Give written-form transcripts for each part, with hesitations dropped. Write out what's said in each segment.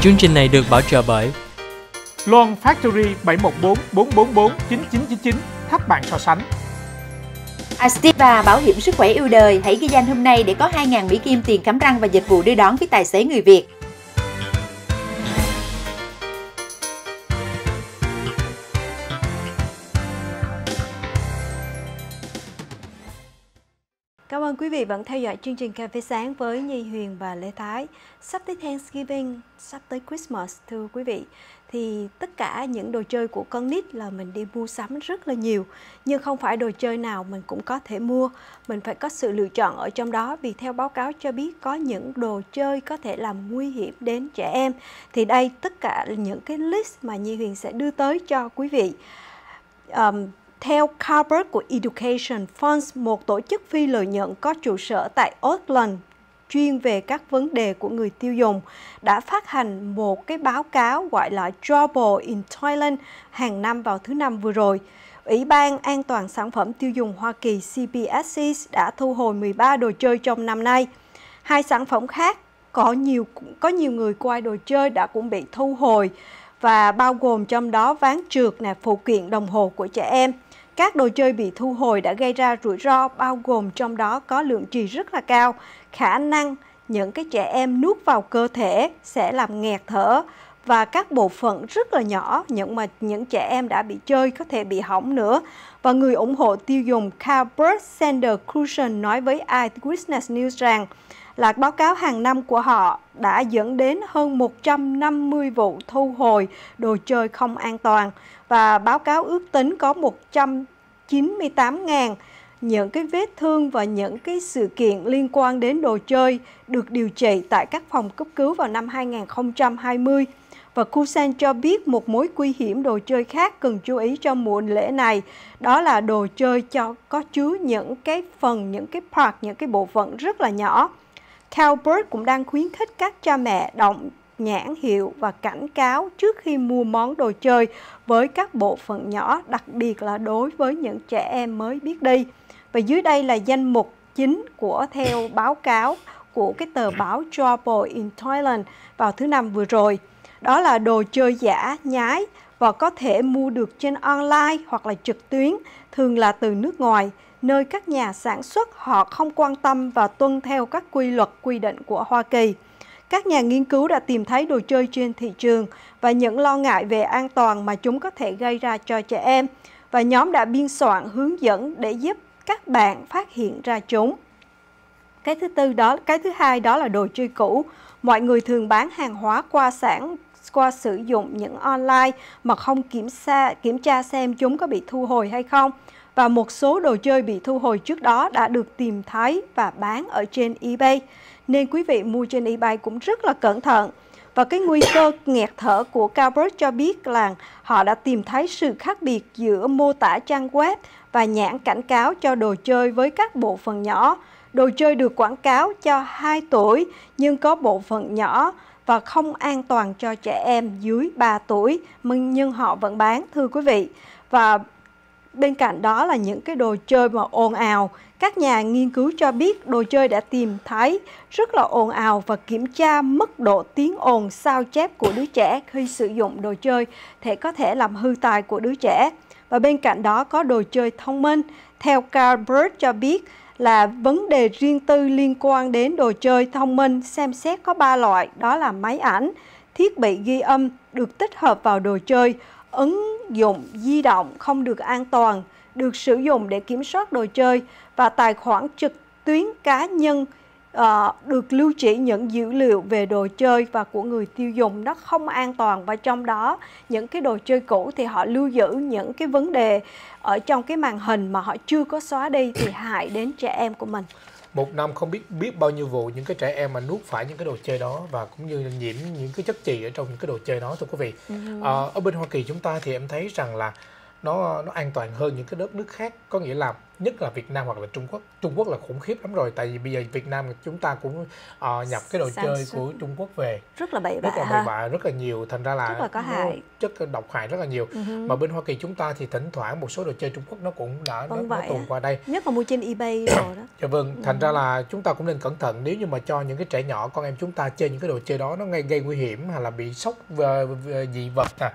Chương trình này được bảo trợ bởi Loan Factory 714 444 9999 thách bạn so sánh. Astiva bảo hiểm sức khỏe yêu đời, hãy ghi danh hôm nay để có 2.000 Mỹ Kim tiền khám răng và dịch vụ đưa đón với tài xế người Việt. Cảm ơn quý vị vẫn theo dõi chương trình Cà Phê Sáng với Nhi Huyền và Lê Thái. Sắp tới Thanksgiving, sắp tới Christmas thưa quý vị, thì tất cả những đồ chơi của con nít là mình đi mua sắm rất là nhiều. Nhưng không phải đồ chơi nào mình cũng có thể mua, mình phải có sự lựa chọn ở trong đó. Vì theo báo cáo cho biết có những đồ chơi có thể làm nguy hiểm đến trẻ em. Thì đây tất cả những cái list mà Nhi Huyền sẽ đưa tới cho quý vị. Theo Carbert của Education Funds, một tổ chức phi lợi nhuận có trụ sở tại Auckland chuyên về các vấn đề của người tiêu dùng, đã phát hành một cái báo cáo gọi là Trouble in Toyland hàng năm vào thứ Năm vừa rồi. Ủy ban An toàn Sản phẩm Tiêu dùng Hoa Kỳ CPSC đã thu hồi 13 đồ chơi trong năm nay. Hai sản phẩm khác có nhiều người coi đồ chơi đã cũng bị thu hồi, và bao gồm trong đó ván trượt, phụ kiện đồng hồ của trẻ em. Các đồ chơi bị thu hồi đã gây ra rủi ro, bao gồm trong đó có lượng trì rất là cao, khả năng những cái trẻ em nuốt vào cơ thể sẽ làm nghẹt thở, và các bộ phận rất là nhỏ nhưng mà những trẻ em đã bị chơi có thể bị hỏng nữa. Và người ủng hộ tiêu dùng Carl Burt Sander-Klusson nói với iQuizness News rằng là báo cáo hàng năm của họ đã dẫn đến hơn 150 vụ thu hồi đồ chơi không an toàn, và báo cáo ước tính có 198.000 những cái vết thương và những cái sự kiện liên quan đến đồ chơi được điều trị tại các phòng cấp cứu vào năm 2020. Và Kusan cho biết một mối nguy hiểm đồ chơi khác cần chú ý trong mùa lễ này, đó là đồ chơi có chứa những cái bộ phận rất là nhỏ. Carl Bird cũng đang khuyến khích các cha mẹ đọc nhãn hiệu và cảnh cáo trước khi mua món đồ chơi với các bộ phận nhỏ, đặc biệt là đối với những trẻ em mới biết đi. Và dưới đây là danh mục chính theo báo cáo của cái tờ báo Trouble in Toyland vào thứ Năm vừa rồi. Đó là đồ chơi giả, nhái và có thể mua được trên online hoặc là trực tuyến, thường là từ nước ngoài, nơi các nhà sản xuất họ không quan tâm và tuân theo các quy luật quy định của Hoa Kỳ. Các nhà nghiên cứu đã tìm thấy đồ chơi trên thị trường và những lo ngại về an toàn mà chúng có thể gây ra cho trẻ em, và nhóm đã biên soạn hướng dẫn để giúp các bạn phát hiện ra chúng. Cái thứ hai đó là đồ chơi cũ. Mọi người thường bán hàng hóa qua sử dụng những online mà không kiểm tra xem chúng có bị thu hồi hay không. Và một số đồ chơi bị thu hồi trước đó đã được tìm thấy và bán ở trên eBay. Nên quý vị mua trên eBay cũng rất là cẩn thận. Và cái nguy cơ nghẹt thở của Carbert cho biết là họ đã tìm thấy sự khác biệt giữa mô tả trang web và nhãn cảnh cáo cho đồ chơi với các bộ phận nhỏ. Đồ chơi được quảng cáo cho 2 tuổi nhưng có bộ phận nhỏ và không an toàn cho trẻ em dưới 3 tuổi, nhưng họ vẫn bán thưa quý vị. Và bên cạnh đó là những cái đồ chơi mà ồn ào. Các nhà nghiên cứu cho biết đồ chơi đã tìm thấy rất là ồn ào và kiểm tra mức độ tiếng ồn sao chép của đứa trẻ khi sử dụng đồ chơi có thể làm hư tai của đứa trẻ. Và bên cạnh đó có đồ chơi thông minh. Theo Carl Bird cho biết là vấn đề riêng tư liên quan đến đồ chơi thông minh xem xét có 3 loại, đó là máy ảnh, thiết bị ghi âm được tích hợp vào đồ chơi, ứng dụng di động không được an toàn, được sử dụng để kiểm soát đồ chơi, và tài khoản trực tuyến cá nhân được lưu trữ những dữ liệu về đồ chơi và của người tiêu dùng nó không an toàn. Và trong đó những cái đồ chơi cũ thì họ lưu giữ những cái vấn đề ở trong cái màn hình mà họ chưa có xóa đi thì hại đến trẻ em của mình. Một năm không biết bao nhiêu vụ những cái trẻ em mà nuốt phải những cái đồ chơi đó và cũng như nhiễm những cái chất chì ở trong những cái đồ chơi đó thưa quý vị. Ở bên Hoa Kỳ chúng ta thì em thấy rằng là nó an toàn hơn những cái đất nước khác, có nghĩa là nhất là Việt Nam hoặc là Trung Quốc. Trung Quốc là khủng khiếp lắm rồi, tại vì bây giờ Việt Nam chúng ta cũng nhập cái đồ chơi của Trung Quốc về rất là bậy bạ, rất là nhiều, thành ra là chất độc hại rất là nhiều. Mà bên Hoa Kỳ chúng ta thì thỉnh thoảng một số đồ chơi Trung Quốc nó cũng đã tuồn qua đây, nhất là mua trên eBay rồi đó. Dạ vâng, thành ra là chúng ta cũng nên cẩn thận, nếu như mà cho những cái trẻ nhỏ con em chúng ta chơi những cái đồ chơi đó nó gây nguy hiểm, hay là bị sốc dị vật nè,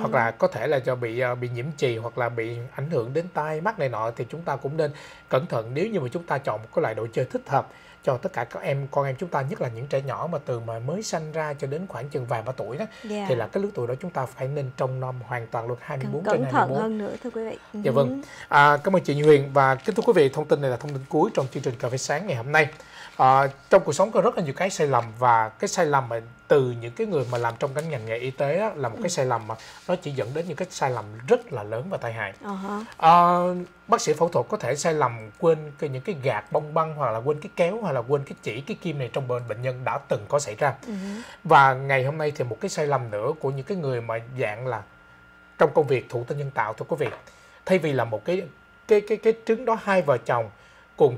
hoặc là có thể là cho bị nhiễm trì, hoặc là bị ảnh hưởng đến tai mắt này nọ, thì chúng ta cũng nên cẩn thận nếu như mà chúng ta chọn một cái loại đồ chơi thích hợp cho tất cả các con em chúng ta, nhất là những trẻ nhỏ mà từ mà mới sanh ra cho đến khoảng chừng vài ba tuổi đó, thì là cái lứa tuổi đó chúng ta phải nên trông nom hoàn toàn luôn, 24/24. Cẩn thận hơn nữa thưa quý vị. Dạ vâng. Cảm ơn chị Nhi Huyền, và kính thưa quý vị, thông tin này là thông tin cuối trong chương trình Cà Phê Sáng ngày hôm nay. Trong cuộc sống có rất là nhiều cái sai lầm, và cái sai lầm mà từ những cái người mà làm trong cái ngành nghề y tế đó, là một cái sai lầm mà nó chỉ dẫn đến những cái sai lầm rất là lớn và tai hại. Bác sĩ phẫu thuật có thể sai lầm quên những cái gạt bông băng, hoặc là quên cái kéo, hoặc là quên cái chỉ, cái kim này trong bệnh nhân đã từng có xảy ra. Và ngày hôm nay thì một cái sai lầm nữa của những cái người mà dạng là trong công việc thụ tinh nhân tạo, thưa quý vị, thay vì là một cái trứng đó, hai vợ chồng cùng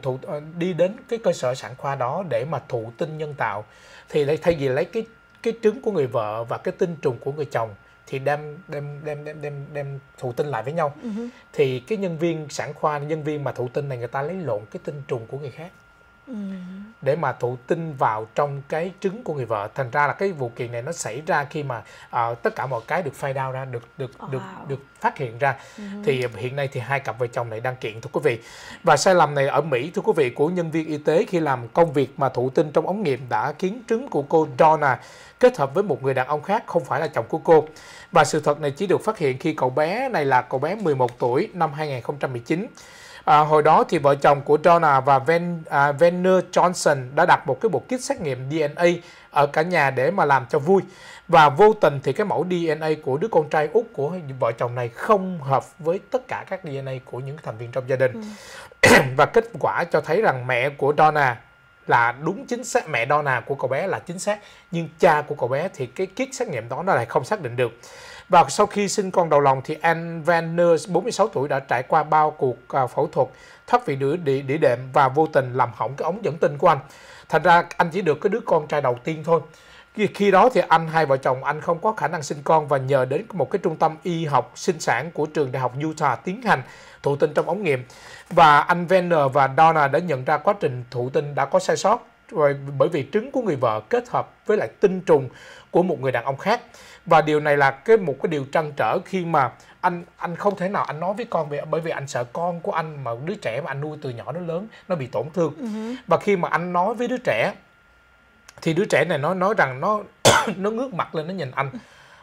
đi đến cái cơ sở sản khoa đó để mà thụ tinh nhân tạo, thì thay vì lấy cái trứng của người vợ và cái tinh trùng của người chồng thì đem thụ tinh lại với nhau, thì cái nhân viên sản khoa, nhân viên mà thụ tinh này, người ta lấy lộn cái tinh trùng của người khác để mà thụ tinh vào trong cái trứng của người vợ. Thành ra là cái vụ kiện này nó xảy ra khi mà tất cả mọi cái được find out ra, được phát hiện ra. Thì hiện nay thì hai cặp vợ chồng này đang kiện, thưa quý vị. Và sai lầm này ở Mỹ, thưa quý vị, của nhân viên y tế khi làm công việc mà thụ tinh trong ống nghiệm đã khiến trứng của cô Donna kết hợp với một người đàn ông khác không phải là chồng của cô. Và sự thật này chỉ được phát hiện khi cậu bé này là cậu bé 11 tuổi năm 2019. Hồi đó thì vợ chồng của Donna và Venner Johnson đã đặt một cái bộ kit xét nghiệm DNA ở cả nhà để mà làm cho vui. Và vô tình thì cái mẫu DNA của đứa con trai út của vợ chồng này không hợp với tất cả các DNA của những thành viên trong gia đình. Và kết quả cho thấy rằng mẹ của Donna là đúng chính xác, mẹ Donna của cậu bé là chính xác, nhưng cha của cậu bé thì cái kit xét nghiệm đó nó lại không xác định được. Và sau khi sinh con đầu lòng thì Ann Vanner, 46 tuổi, đã trải qua bao cuộc phẫu thuật thoát vị đĩa đệm và vô tình làm hỏng cái ống dẫn tinh của anh. Thành ra anh chỉ được cái đứa con trai đầu tiên thôi. Khi đó thì hai vợ chồng anh không có khả năng sinh con và nhờ đến một cái trung tâm y học sinh sản của trường đại học Utah tiến hành thụ tinh trong ống nghiệm. Và anh Venner và Donna đã nhận ra quá trình thụ tinh đã có sai sót bởi vì trứng của người vợ kết hợp với lại tinh trùng của một người đàn ông khác. Và điều này là một cái điều trăn trở khi mà anh không thể nào anh nói với con, bởi vì anh sợ con của anh, mà đứa trẻ mà anh nuôi từ nhỏ đến lớn, nó bị tổn thương. Và khi mà anh nói với đứa trẻ thì đứa trẻ này nó nói rằng nó ngước mặt lên, nó nhìn anh,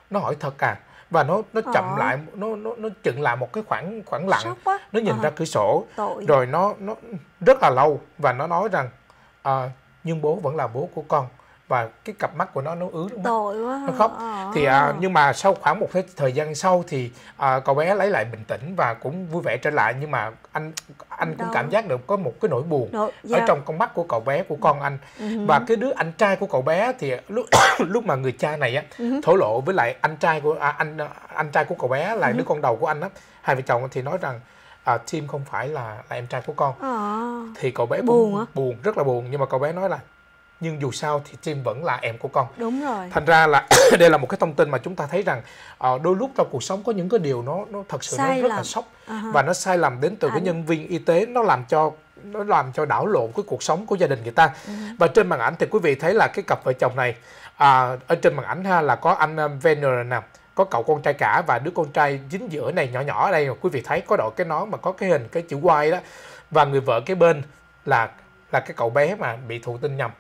nó hỏi thật à, và nó chậm lại, nó chừng lại một cái khoảng lặng, nó nhìn ra cửa sổ. Rồi nó rất là lâu và nó nói rằng nhưng bố vẫn là bố của con. Và cái cặp mắt của nó ứa đúng không? Nó khóc. Thì nhưng mà sau khoảng một thời gian sau thì cậu bé lấy lại bình tĩnh và cũng vui vẻ trở lại, nhưng mà anh cũng cảm giác được có một cái nỗi buồn ở trong con mắt của cậu bé, của con anh. Và cái đứa anh trai của cậu bé thì lúc mà người cha này á thổ lộ với lại anh trai của anh trai của cậu bé là đứa con đầu của anh á, hai vợ chồng thì nói rằng Tim không phải là em trai của con. Thì cậu bé buồn, rất là buồn, nhưng mà cậu bé nói là nhưng dù sao thì Tim vẫn là em của con. Đúng rồi. Thành ra là đây là một cái thông tin mà chúng ta thấy rằng đôi lúc trong cuộc sống có những cái điều nó thật sự nó rất là sốc, và nó sai lầm đến từ cái nhân viên y tế, nó làm cho đảo lộn cái cuộc sống của gia đình người ta. Và trên màn ảnh thì quý vị thấy là cái cặp vợ chồng này, ở trên màn ảnh ha, là có anh Venner nè, có cậu con trai cả và đứa con trai dính giữa này, nhỏ ở đây, quý vị thấy có đội cái nón mà có cái hình cái chữ Y đó, và người vợ kế bên là cái cậu bé mà bị thụ tinh nhầm.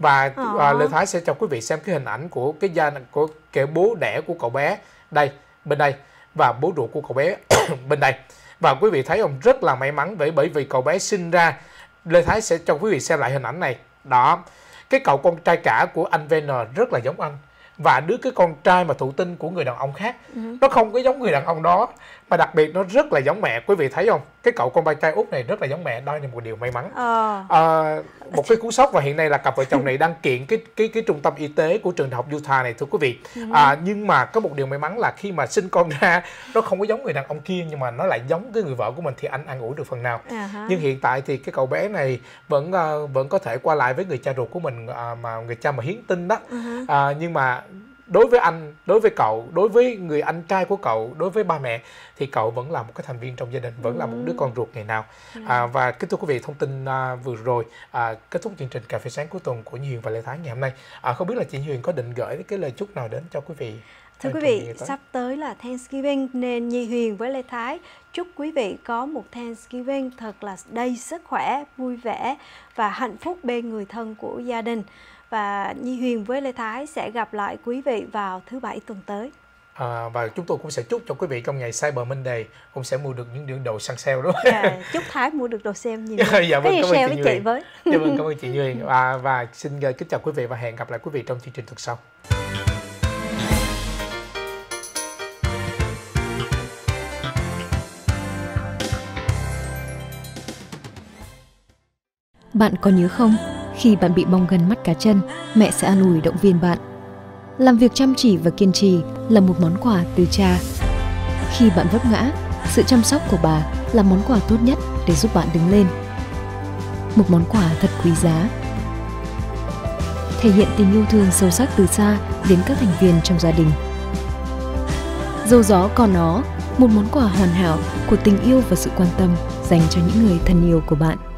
Và Lê Thái sẽ cho quý vị xem cái hình ảnh của cái gia của kẻ bố đẻ của cậu bé đây, bên đây, và bố ruột của cậu bé bên đây. Và quý vị thấy không, rất là may mắn bởi vì cậu bé sinh ra, Lê Thái sẽ cho quý vị xem lại hình ảnh này. Đó, cái cậu con trai cả của anh Venner rất là giống anh, và đứa con trai mà thụ tinh của người đàn ông khác nó không có giống người đàn ông đó, Và đặc biệt nó rất là giống mẹ. Quý vị thấy không? Cái cậu con trai Úc này rất là giống mẹ. Đó là một điều may mắn. Một cái cú sốc. Và hiện nay là cặp vợ chồng này đang kiện cái trung tâm y tế của trường đại học Utah này, thưa quý vị. Nhưng mà có một điều may mắn là khi mà sinh con ra, nó không có giống người đàn ông kia, nhưng mà nó lại giống cái người vợ của mình, thì anh an ủi được phần nào. Nhưng hiện tại thì cái cậu bé này vẫn có thể qua lại với người cha ruột của mình, mà người cha mà hiến tinh đó. Nhưng mà đối với anh, đối với cậu, đối với người anh trai của cậu, đối với ba mẹ, thì cậu vẫn là một cái thành viên trong gia đình, vẫn là một đứa con ruột ngày nào. Và kính thưa quý vị, thông tin vừa rồi kết thúc chương trình Cà Phê Sáng Cuối Tuần của Nhi Huyền và Lê Thái ngày hôm nay. Không biết là chị Nhi Huyền có định gửi cái lời chúc nào đến cho quý vị? Thưa quý vị, sắp tới là Thanksgiving nên Nhi Huyền với Lê Thái chúc quý vị có một Thanksgiving thật là đầy sức khỏe, vui vẻ và hạnh phúc bên người thân của gia đình. Và Nhi Huyền với Lê Thái sẽ gặp lại quý vị vào thứ Bảy tuần tới. Và chúng tôi cũng sẽ chúc cho quý vị trong ngày Cyber Monday cũng sẽ mua được những đồ săn sale, đúng không? Chúc Thái mua được đồ sale nhiều. Dạ vâng, cảm ơn chị với. Dạ vâng, cảm ơn chị Huyền. Và xin kính chào quý vị và hẹn gặp lại quý vị trong chương trình tuần sau. Bạn có nhớ không? Khi bạn bị bong gân mắt cá chân, mẹ sẽ an ủi động viên bạn. Làm việc chăm chỉ và kiên trì là một món quà từ cha. Khi bạn vấp ngã, sự chăm sóc của bà là món quà tốt nhất để giúp bạn đứng lên. Một món quà thật quý giá. Thể hiện tình yêu thương sâu sắc từ xa đến các thành viên trong gia đình. Dầu gió Con Ó, một món quà hoàn hảo của tình yêu và sự quan tâm dành cho những người thân yêu của bạn.